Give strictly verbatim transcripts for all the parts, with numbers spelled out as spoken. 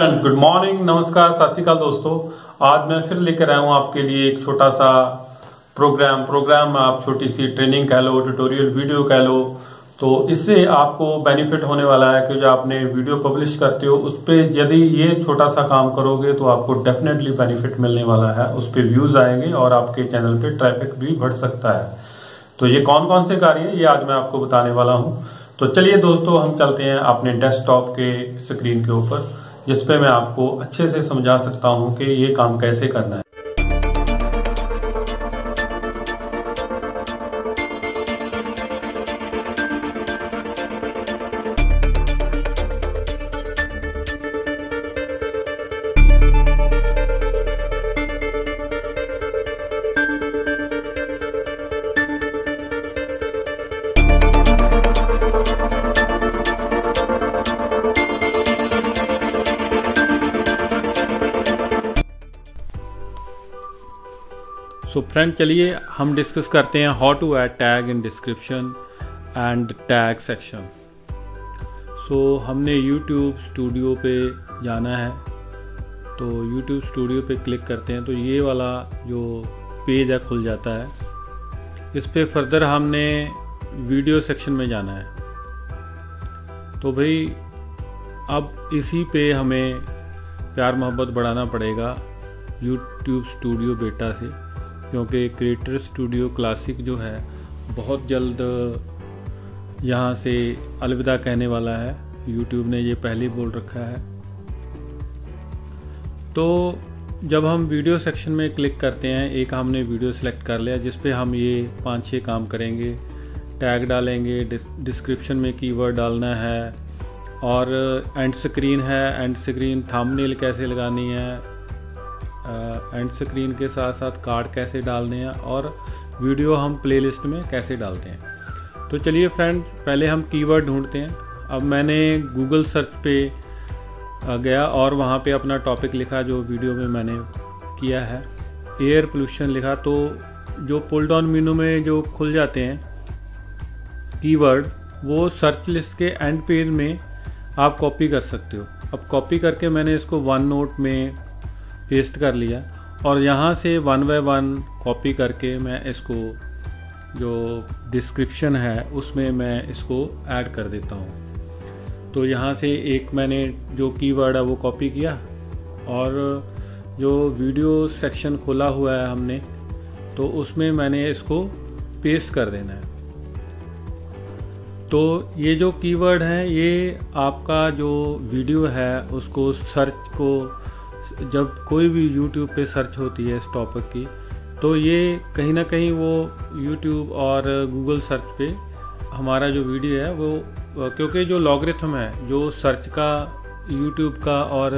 Good morning, नमस्कार, सत श्री अकाल दोस्तों। आज मैं फिर लेकर आया हूँ आपके लिए एक छोटा सा प्रोग्राम प्रोग्राम आप छोटी सी ट्रेनिंग कह लो, ट्यूटोरियल वीडियो कह लो। तो इससे आपको बेनिफिट होने वाला है कि जो आपने वीडियो पब्लिश करते हो उस पर यदि ये छोटा सा काम करोगे तो आपको डेफिनेटली बेनिफिट मिलने वाला है। उस पर व्यूज आएंगे और आपके चैनल पर ट्रैफिक भी बढ़ सकता है। तो ये कौन कौन से कार्य ये आज मैं आपको बताने वाला हूँ। तो चलिए दोस्तों, हम चलते हैं अपने डेस्कटॉप के स्क्रीन के ऊपर, जिसपे मैं आपको अच्छे से समझा सकता हूं कि ये काम कैसे करना है। सो फ्रेंड, चलिए हम डिस्कस करते हैं how to add tag in description and tag section. So हमने यूट्यूब स्टूडियो पे जाना है, तो यूट्यूब स्टूडियो पे क्लिक करते हैं तो ये वाला जो पेज है खुल जाता है। इस पे फर्दर हमने वीडियो सेक्शन में जाना है। तो भाई अब इसी पे हमें प्यार मोहब्बत बढ़ाना पड़ेगा यूट्यूब स्टूडियो बेटा से, क्योंकि क्रिएटर स्टूडियो क्लासिक जो है बहुत जल्द यहाँ से अलविदा कहने वाला है। यूट्यूब ने ये पहले ही बोल रखा है। तो जब हम वीडियो सेक्शन में क्लिक करते हैं, एक हमने वीडियो सेलेक्ट कर लिया जिसपे हम ये पांच छः काम करेंगे। टैग डालेंगे, डिस्क्रिप्शन में कीवर्ड डालना है, और एंड स्क्रीन है, एंड स्क्रीन थंबनेल कैसे लगानी है, एंड स्क्रीन के साथ साथ कार्ड कैसे डालने हैं, और वीडियो हम प्लेलिस्ट में कैसे डालते हैं। तो चलिए फ्रेंड, पहले हम कीवर्ड ढूंढते हैं। अब मैंने गूगल सर्च पे गया और वहाँ पे अपना टॉपिक लिखा जो वीडियो में मैंने किया है। एयर पोल्यूशन लिखा तो जो पुल डाउन मेनू में जो खुल जाते हैं कीवर्ड, वो सर्च लिस्ट के एंड पेज में आप कॉपी कर सकते हो। अब कॉपी करके मैंने इसको वन नोट में पेस्ट कर लिया और यहाँ से वन बाय वन कॉपी करके मैं इसको जो डिस्क्रिप्शन है उसमें मैं इसको ऐड कर देता हूँ। तो यहाँ से एक मैंने जो कीवर्ड है वो कॉपी किया, और जो वीडियो सेक्शन खोला हुआ है हमने तो उसमें मैंने इसको पेस्ट कर देना है। तो ये जो कीवर्ड हैं ये आपका जो वीडियो है उसको सर्च को, जब कोई भी YouTube पे सर्च होती है इस टॉपिक की, तो ये कहीं ना कहीं वो YouTube और Google सर्च पे हमारा जो वीडियो है वो, क्योंकि जो लॉगरिथम है जो सर्च का, YouTube का और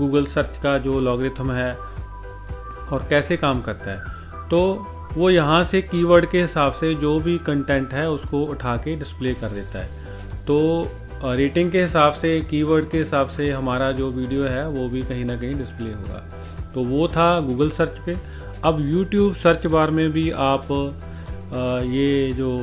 Google सर्च का जो लॉगरिथम है और कैसे काम करता है, तो वो यहाँ से कीवर्ड के हिसाब से जो भी कंटेंट है उसको उठा के डिस्प्ले कर देता है। तो रेटिंग के हिसाब से, कीवर्ड के हिसाब से हमारा जो वीडियो है वो भी कहीं ना कहीं डिस्प्ले होगा। तो वो था गूगल सर्च पे। अब यूट्यूब सर्च बार में भी आप ये जो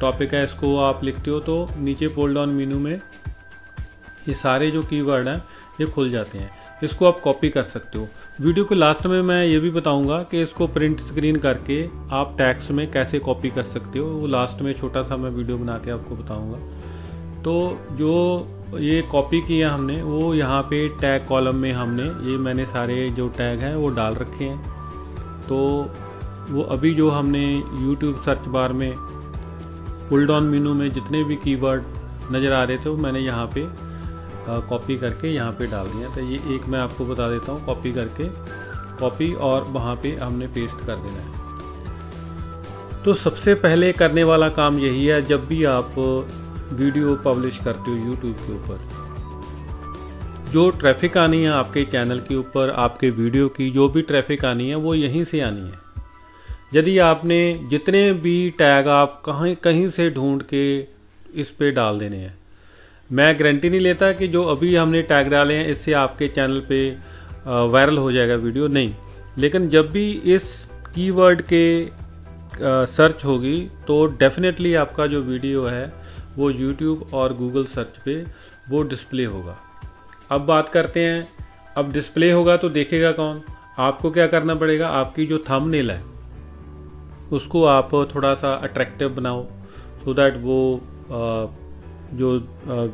टॉपिक है इसको आप लिखते हो तो नीचे पुल डाउन मेनू में ये सारे जो कीवर्ड हैं ये खुल जाते हैं। इसको आप कॉपी कर सकते हो। वीडियो के लास्ट में मैं ये भी बताऊंगा कि इसको प्रिंट स्क्रीन करके आप टैक्स्ट में कैसे कॉपी कर सकते हो, वो लास्ट में छोटा सा मैं वीडियो बना के आपको बताऊँगा। तो जो ये कॉपी किया हमने वो यहाँ पे टैग कॉलम में हमने, ये मैंने सारे जो टैग हैं वो डाल रखे हैं। तो वो अभी जो हमने यूट्यूब सर्च बार में पुल डाउन मेनू में जितने भी कीवर्ड नज़र आ रहे थे वो मैंने यहाँ पे कॉपी करके यहाँ पे डाल दिया। तो ये एक मैं आपको बता देता हूँ, कॉपी करके कॉपी और वहाँ पे हमने पेस्ट कर देना है। तो सबसे पहले करने वाला काम यही है जब भी आप वीडियो पब्लिश करते हो यूट्यूब के ऊपर। जो ट्रैफिक आनी है आपके चैनल के ऊपर, आपके वीडियो की जो भी ट्रैफिक आनी है वो यहीं से आनी है। यदि आपने जितने भी टैग आप कहीं कहीं से ढूंढ के इस पे डाल देने हैं, मैं गारंटी नहीं लेता कि जो अभी हमने टैग डाले हैं इससे आपके चैनल पे वायरल हो जाएगा वीडियो, नहीं। लेकिन जब भी इस कीवर्ड के सर्च होगी तो डेफिनेटली आपका जो वीडियो है वो YouTube और Google सर्च पे वो डिस्प्ले होगा। अब बात करते हैं, अब डिस्प्ले होगा तो देखेगा कौन। आपको क्या करना पड़ेगा, आपकी जो थंबनेल है उसको आप थोड़ा सा अट्रैक्टिव बनाओ सो दैट वो जो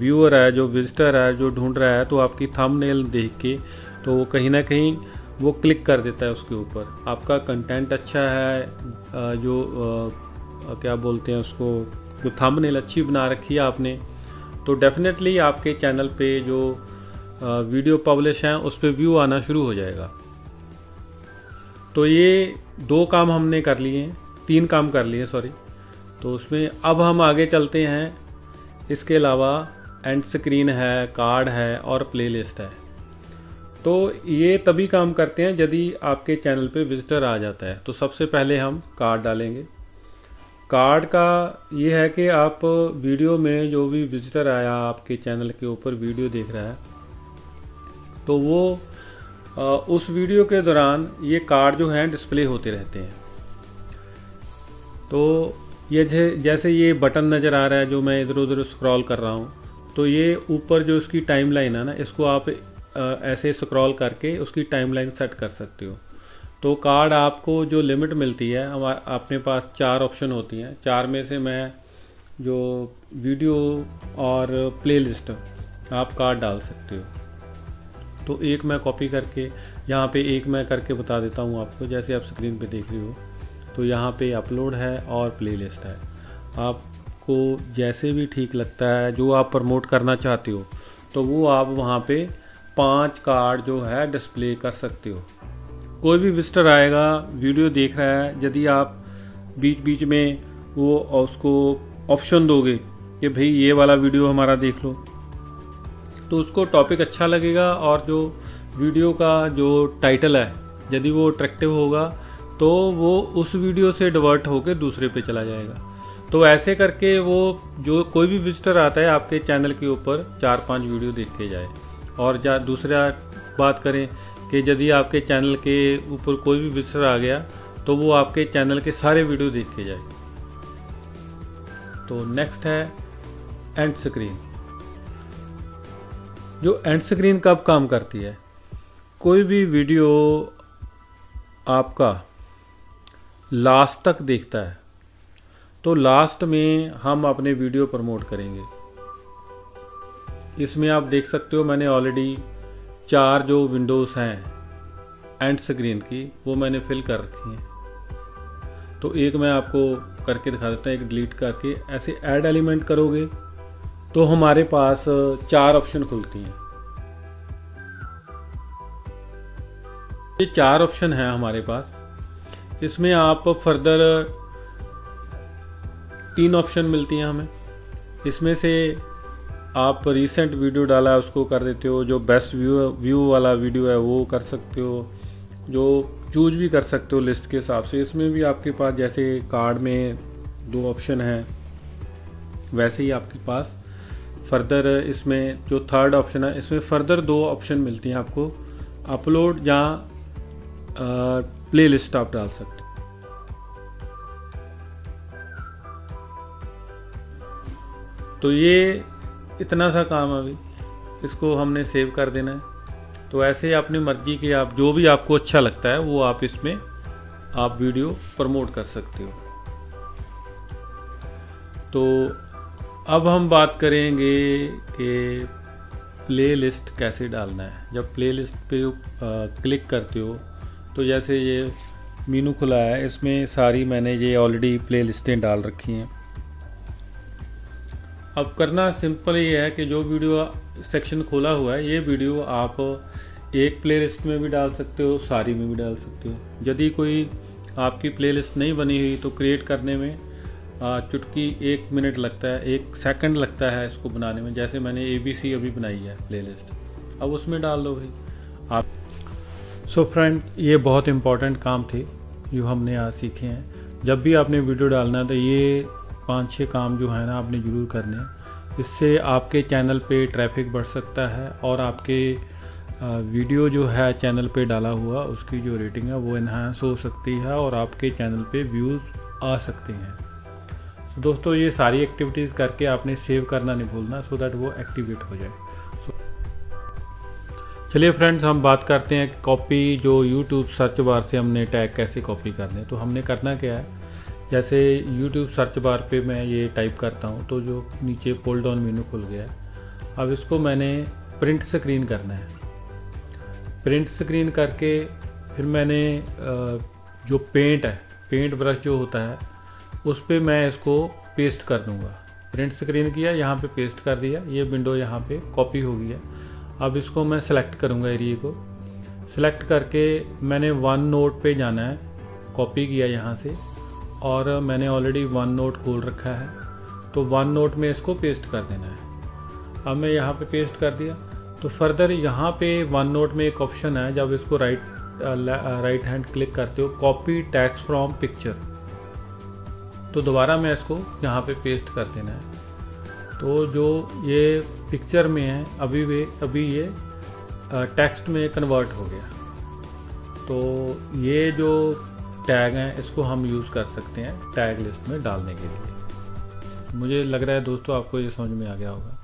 व्यूअर है, जो विजिटर है, जो ढूंढ रहा है, तो आपकी थंबनेल देख के तो वो कहीं ना कहीं वो क्लिक कर देता है उसके ऊपर। आपका कंटेंट अच्छा है, जो क्या बोलते हैं उसको, जो थंबनेल अच्छी बना रखी है आपने, तो डेफिनेटली आपके चैनल पे जो वीडियो पब्लिश हैं उस पर व्यू आना शुरू हो जाएगा। तो ये दो काम हमने कर लिए हैं, तीन काम कर लिए सॉरी। तो उसमें अब हम आगे चलते हैं। इसके अलावा एंड स्क्रीन है, कार्ड है और प्लेलिस्ट है। तो ये तभी काम करते हैं यदि आपके चैनल पे विजिटर आ जाता है। तो सबसे पहले हम कार्ड डालेंगे। कार्ड का ये है कि आप वीडियो में जो भी विजिटर आया आपके चैनल के ऊपर वीडियो देख रहा है, तो वो आ, उस वीडियो के दौरान ये कार्ड जो हैं डिस्प्ले होते रहते हैं। तो ये जैसे ये बटन नज़र आ रहा है जो मैं इधर उधर स्क्रॉल कर रहा हूँ, तो ये ऊपर जो इसकी टाइमलाइन है ना, इसको आप आ, ऐसे स्क्रॉल करके उसकी टाइमलाइन सेट कर सकते हो। तो कार्ड आपको जो लिमिट मिलती है, हमारे अपने पास चार ऑप्शन होती हैं। चार में से मैं जो वीडियो और प्लेलिस्ट आप कार्ड डाल सकते हो। तो एक मैं कॉपी करके यहाँ पे एक मैं करके बता देता हूँ आपको, जैसे आप स्क्रीन पे देख रहे हो। तो यहाँ पे अपलोड है और प्लेलिस्ट है। आपको जैसे भी ठीक लगता है, जो आप प्रमोट करना चाहते हो, तो वो आप वहाँ पे पांच कार्ड जो है डिस्प्ले कर सकते हो। कोई भी विजिटर आएगा, वीडियो देख रहा है, यदि आप बीच बीच में वो उसको ऑप्शन दोगे कि भाई ये वाला वीडियो हमारा देख लो, तो उसको टॉपिक अच्छा लगेगा। और जो वीडियो का जो टाइटल है यदि वो अट्रैक्टिव होगा तो वो उस वीडियो से डिवर्ट होकर दूसरे पे चला जाएगा। तो ऐसे करके वो जो कोई भी विजिटर आता है आपके चैनल के ऊपर चार पांच वीडियो देख के जाए। और जा दूसरा बात करें कि यदि आपके चैनल के ऊपर कोई भी विजिटर आ गया तो वो आपके चैनल के सारे वीडियो देख के जाए। तो नेक्स्ट है एंड स्क्रीन। जो एंड स्क्रीन कब काम करती है, कोई भी वीडियो आपका लास्ट तक देखता है तो लास्ट में हम अपने वीडियो प्रमोट करेंगे। इसमें आप देख सकते हो मैंने ऑलरेडी चार जो विंडोज़ हैं एंड स्क्रीन की वो मैंने फिल कर रखी हैं। तो एक मैं आपको करके दिखा देता हूँ, एक डिलीट करके ऐसे ऐड एलिमेंट करोगे तो हमारे पास चार ऑप्शन खुलती हैं। ये चार ऑप्शन हैं हमारे पास। इसमें आप फर्दर तीन ऑप्शन मिलती हैं हमें। इसमें से आप रिसेंट वीडियो डाला है उसको कर देते हो, जो बेस्ट व्यू व्यू वाला वीडियो है वो कर सकते हो, जो चूज भी कर सकते हो लिस्ट के हिसाब से। इसमें भी आपके पास जैसे कार्ड में दो ऑप्शन हैं वैसे ही आपके पास फर्दर, इसमें जो थर्ड ऑप्शन है इसमें फर्दर दो ऑप्शन मिलती हैं आपको, अपलोड या प्लेलिस्ट आप डाल सकते हैं। तो ये इतना सा काम अभी, इसको हमने सेव कर देना है। तो ऐसे अपनी मर्जी के आप जो भी आपको अच्छा लगता है वो आप इसमें आप वीडियो प्रमोट कर सकते हो। तो अब हम बात करेंगे कि प्लेलिस्ट कैसे डालना है। जब प्लेलिस्ट पे क्लिक करते हो तो जैसे ये मीनू खुला है, इसमें सारी मैंने ये ऑलरेडी प्लेलिस्टें डाल रखी हैं। अब करना सिंपल ये है कि जो वीडियो सेक्शन खोला हुआ है ये वीडियो आप एक प्लेलिस्ट में भी डाल सकते हो, सारी में भी डाल सकते हो। यदि कोई आपकी प्लेलिस्ट नहीं बनी हुई तो क्रिएट करने में चुटकी एक मिनट लगता है, एक सेकंड लगता है इसको बनाने में। जैसे मैंने ए बी सी अभी बनाई है प्लेलिस्ट, अब उसमें डाल दो भाई आप। सो so फ्रेंड, ये बहुत इंपॉर्टेंट काम थे जो हमने आज सीखे हैं। जब भी आपने वीडियो डालना है तो ये पांच छह काम जो है ना आपने ज़रूर करने हैं। इससे आपके चैनल पे ट्रैफिक बढ़ सकता है और आपके वीडियो जो है चैनल पे डाला हुआ उसकी जो रेटिंग है वो इन्हांस हो सकती है और आपके चैनल पे व्यूज़ आ सकते हैं। तो दोस्तों ये सारी एक्टिविटीज़ करके आपने सेव करना नहीं भूलना सो दैट वो एक्टिवेट हो जाए। चलिए फ्रेंड्स, हम बात करते हैं कॉपी जो YouTube सर्च बार से हमने टैग कैसे कॉपी करने। तो हमने करना क्या है, जैसे YouTube सर्च बार पे मैं ये टाइप करता हूँ तो जो नीचे पुल डाउन मेनू खुल गया है। अब इसको मैंने प्रिंट स्क्रीन करना है। प्रिंट स्क्रीन करके फिर मैंने जो पेंट है, पेंट ब्रश जो होता है उस पर मैं इसको पेस्ट कर दूँगा। प्रिंट स्क्रीन किया, यहाँ पे पेस्ट कर दिया, ये विंडो यहाँ पे कॉपी हो गया। अब इसको मैं सिलेक्ट करूँगा, एरिया को सिलेक्ट करके मैंने वन नोट पे जाना है। कॉपी किया यहाँ से और मैंने ऑलरेडी वन नोट खोल रखा है तो वन नोट में इसको पेस्ट कर देना है। अब मैं यहाँ पे पेस्ट कर दिया तो फर्दर यहाँ पे वन नोट में एक ऑप्शन है, जब इसको राइट राइट हैंड क्लिक करते हो, कॉपी टैक्स फ्रॉम पिक्चर, तो दोबारा मैं इसको यहाँ पे पेस्ट कर देना है। तो जो ये पिक्चर में है अभी वे अभी ये टेक्स्ट में कन्वर्ट हो गया। तो ये जो टैग हैं इसको हम यूज़ कर सकते हैं टैग लिस्ट में डालने के लिए। मुझे लग रहा है दोस्तों आपको ये समझ में आ गया होगा।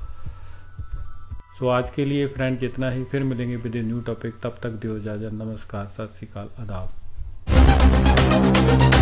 सो आज के लिए फ्रेंड जितना ही, फिर मिलेंगे विद ए न्यू टॉपिक। तब तक दियो इजाज़त। नमस्कार, सत श्री अकाल, आदाब।